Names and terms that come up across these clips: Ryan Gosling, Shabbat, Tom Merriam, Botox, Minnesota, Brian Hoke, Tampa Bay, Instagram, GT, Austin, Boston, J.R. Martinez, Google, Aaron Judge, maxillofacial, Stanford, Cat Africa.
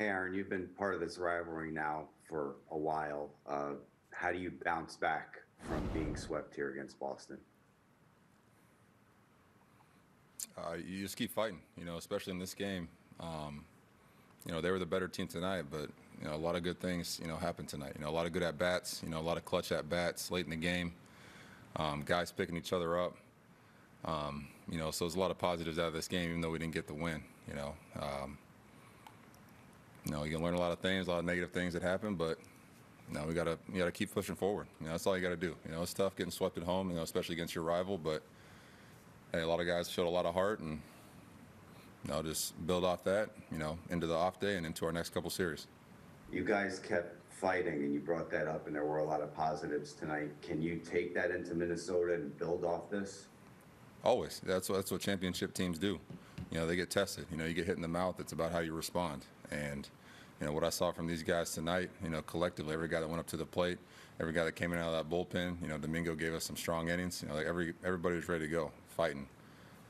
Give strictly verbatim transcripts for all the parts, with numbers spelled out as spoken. Hey, Aaron, you've been part of this rivalry now for a while. Uh, how do you bounce back from being swept here against Boston? Uh, you just keep fighting, you know, especially in this game. Um, you know, they were the better team tonight, but, you know, a lot of good things, you know, happened tonight. You know, a lot of good at-bats, you know, a lot of clutch at-bats late in the game. Um, guys picking each other up. Um, you know, so there's a lot of positives out of this game, even though we didn't get the win, you know. Um, you know, you can learn a lot of things, a lot of negative things that happen, but, you know, we gotta, you gotta keep pushing forward. You know, that's all you gotta do. You know, it's tough getting swept at home, you know, especially against your rival, but, hey, a lot of guys showed a lot of heart, and you know, just build off that, you know, into the off day and into our next couple series. You guys kept fighting, and you brought that up, and there were a lot of positives tonight. Can you take that into Minnesota and build off this? Always. That's what, that's what championship teams do. You know, they get tested. You know, you get hit in the mouth. It's about how you respond. And, you know, what I saw from these guys tonight, you know, collectively, every guy that went up to the plate, every guy that came in out of that bullpen, you know, Domingo gave us some strong innings. You know, like every everybody was ready to go. Fighting,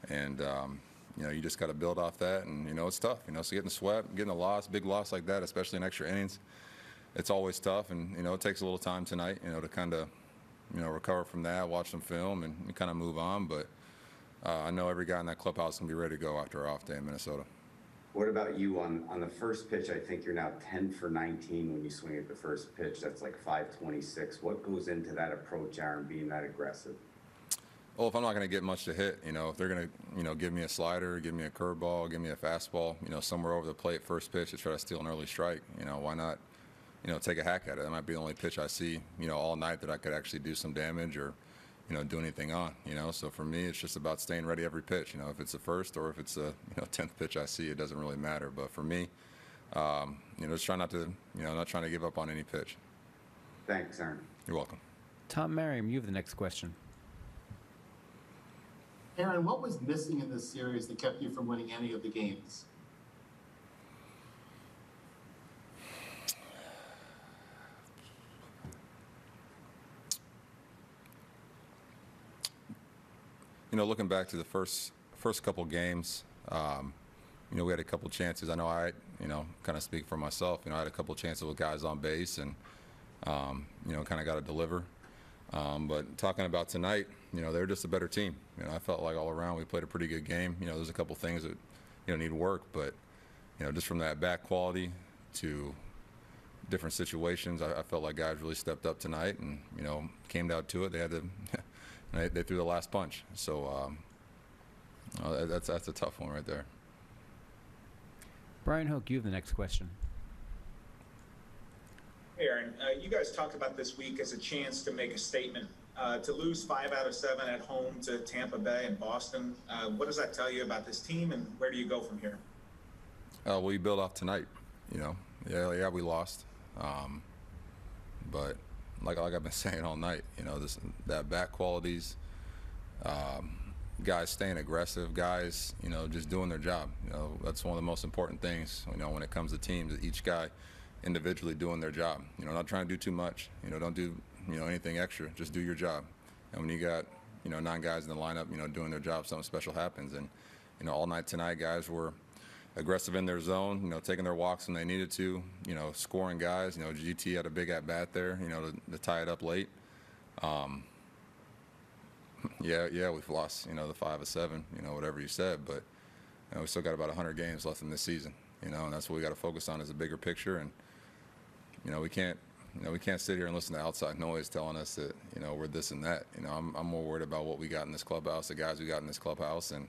and um, you know, you just got to build off that, and you know, it's tough. You know, so getting swept, getting a loss, big loss like that, especially in extra innings, it's always tough, and you know, it takes a little time tonight, you know, to kind of, you know, recover from that, watch some film, and kind of move on. But uh, I know every guy in that clubhouse can be ready to go after our off day in Minnesota. What about you on on the first pitch? I think you're now ten for nineteen when you swing at the first pitch. That's like five twenty-six. What goes into that approach, Aaron, being that aggressive? Well, if I'm not going to get much to hit, you know, if they're going to, you know, give me a slider, give me a curveball, give me a fastball, you know, somewhere over the plate first pitch to try to steal an early strike, you know, why not, you know, take a hack at it? That might be the only pitch I see, you know, all night that I could actually do some damage or, you know, do anything on, you know. So for me, it's just about staying ready every pitch, you know, if it's the first or if it's the, you know, tenth pitch I see, it doesn't really matter. But for me, um, you know, just try not to, you know, not trying to give up on any pitch. Thanks, Aaron. You're welcome. Tom Merriam, you have the next question. Aaron, what was missing in this series that kept you from winning any of the games? You know, looking back to the first first couple games, um, you know, we had a couple chances. I know I, you know, kind of speak for myself. You know, I had a couple chances with guys on base, and um, you know, kind of got to deliver. Um, but talking about tonight, you know, they're just a better team. You know, I felt like all around we played a pretty good game. You know, there's a couple things that, you know, need work, but, you know, just from that bat quality to different situations, I, I felt like guys really stepped up tonight and, you know, came down to it. They had to, they, they threw the last punch. So um, oh, that's, that's a tough one right there. Brian Hoke, you have the next question. Aaron, uh, you guys talked about this week as a chance to make a statement. Uh, to lose five out of seven at home to Tampa Bay and Boston, uh, what does that tell you about this team, and where do you go from here? Uh, we build off tonight, you know. Yeah, yeah, we lost, um, but like like I've been saying all night, you know, this that bat qualities, um, guys staying aggressive, guys, you know, just doing their job. You know, that's one of the most important things. You know, when it comes to teams, each guy individually doing their job, you know, not trying to do too much, you know, don't do, you know, anything extra, just do your job. And when you got, you know, nine guys in the lineup, you know, doing their job, something special happens. And, you know, all night tonight, guys were aggressive in their zone, you know, taking their walks when they needed to, you know, scoring guys. You know, G T had a big at bat there, you know, to, to tie it up late. Um, yeah, yeah, we've lost, you know, the five of seven, you know, whatever you said, but you know, we still got about one hundred games left in this season, you know, and that's what we got to focus on is a bigger picture. And you know, we can't, you know, we can't sit here and listen to outside noise telling us that, you know, we're this and that. You know, I'm, I'm more worried about what we got in this clubhouse, the guys we got in this clubhouse, and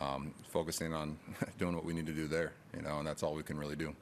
um, focusing on doing what we need to do there, you know, and that's all we can really do.